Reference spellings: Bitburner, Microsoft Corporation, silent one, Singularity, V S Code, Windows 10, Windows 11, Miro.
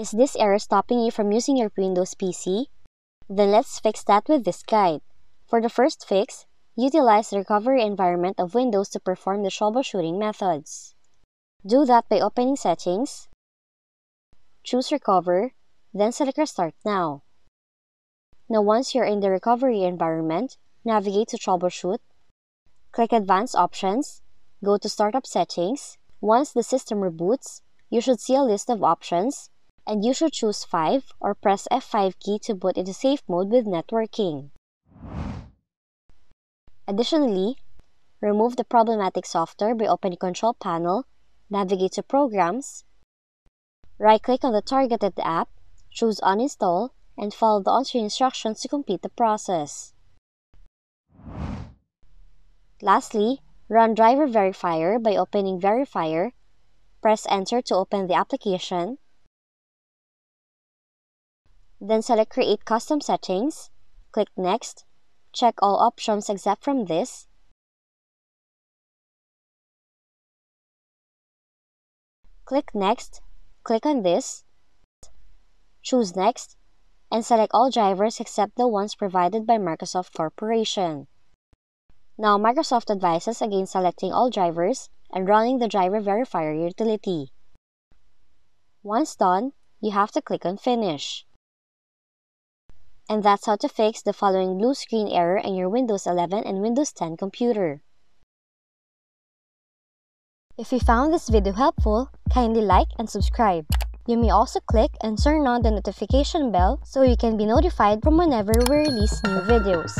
Is this error stopping you from using your Windows PC? Then let's fix that with this guide. For the first fix, utilize the recovery environment of Windows to perform the troubleshooting methods. Do that by opening Settings, choose Recover, then select Restart Now. Now once you're in the recovery environment, navigate to Troubleshoot, click Advanced Options, go to Startup Settings. Once the system reboots, you should see a list of options, and you should choose 5 or press F5 key to boot into safe mode with networking. Additionally, remove the problematic software by opening Control Panel, navigate to Programs, right-click on the targeted app, choose Uninstall, and follow the on-screen instructions to complete the process. Lastly, run Driver Verifier by opening Verifier, press Enter to open the application, then select Create Custom Settings, click Next, check all options except from this, click Next, click on this, choose Next, and select all drivers except the ones provided by Microsoft Corporation. Now, Microsoft advises against selecting all drivers and running the Driver Verifier utility. Once done, you have to click on Finish. And that's how to fix the following blue screen error in your Windows 11 and Windows 10 computer. If you found this video helpful, kindly like and subscribe. You may also click and turn on the notification bell so you can be notified from whenever we release new videos.